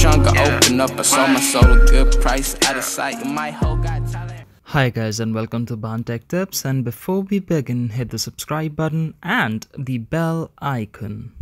trunk, I opened up, I sold my soul a good price, out of sight, my whole got talent. Hi guys and welcome to Bhan Techtips, and before we begin, hit the subscribe button and the bell icon.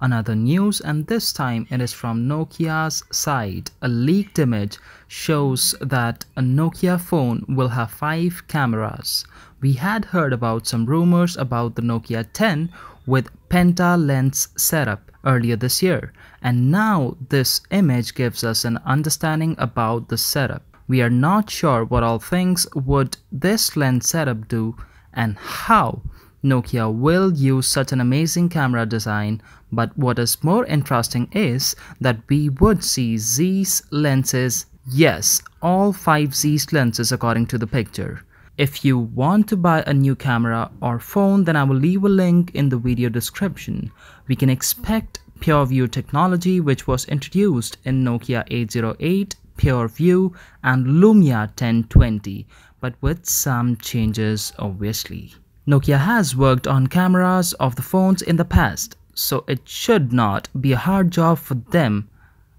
Another news, and this time it is from Nokia's side. A leaked image shows that a Nokia phone will have 5 cameras. We had heard about some rumors about the Nokia 10 with Penta lens setup earlier this year, and now this image gives us an understanding about the setup. We are not sure what all things would this lens setup do and how Nokia will use such an amazing camera design, but what is more interesting is that we would see Z's lenses, yes, all 5 Z's lenses according to the picture. If you want to buy a new camera or phone, then I will leave a link in the video description. We can expect PureView technology, which was introduced in Nokia 808, PureView and Lumia 1020, but with some changes obviously. Nokia has worked on cameras of the phones in the past, so it should not be a hard job for them,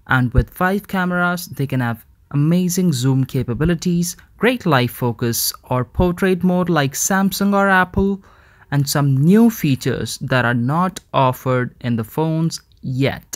and with 5 cameras they can have amazing zoom capabilities, great live focus or portrait mode like Samsung or Apple, and some new features that are not offered in the phones yet.